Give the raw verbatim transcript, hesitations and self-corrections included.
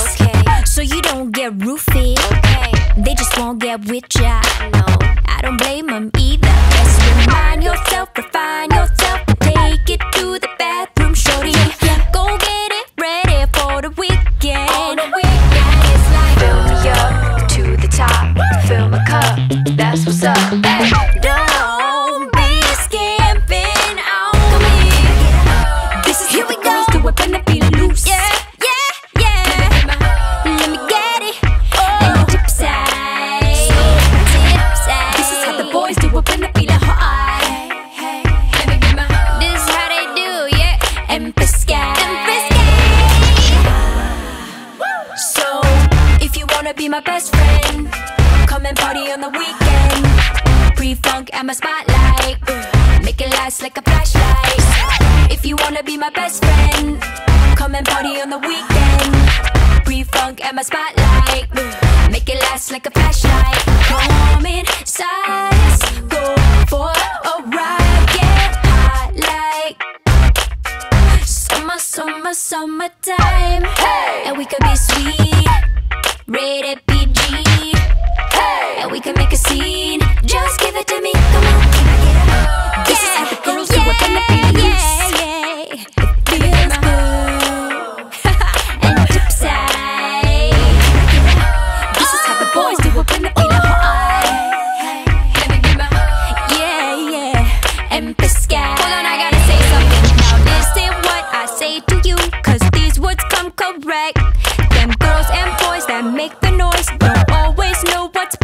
okay. So you don't get roofied, okay. They just won't get with ya. No, I don't blame them either. Just remind yourself, refine yourself, and take it to the bathroom, shorty. Yeah, go get it ready for the weekend. On the weekend, it's like fill me up to the top, fill my cup. That's what's up. Hey. Be my best friend, come and party on the weekend. Pre-funk and my spotlight, make it last like a flashlight. If you wanna be my best friend, come and party on the weekend. Pre-funk and my spotlight, make it last like a flashlight. Come inside, let's go for a ride. Get hot like summer, summer, summertime, hey. And we could be sweet, rated P G, hey. And we can make a scene. Just give it to me, come on. Oh, this yeah, is how the girls yeah, do it when they feel yeah, loose. Yeah. It feels good and tipsy. Oh, this is how the boys do it when they feel hot. Yeah, yeah, and pisky. Hold on, I gotta say something. Now listen what I say to you, cause these words come correct. Them girls and boys that make the noise don't always know what's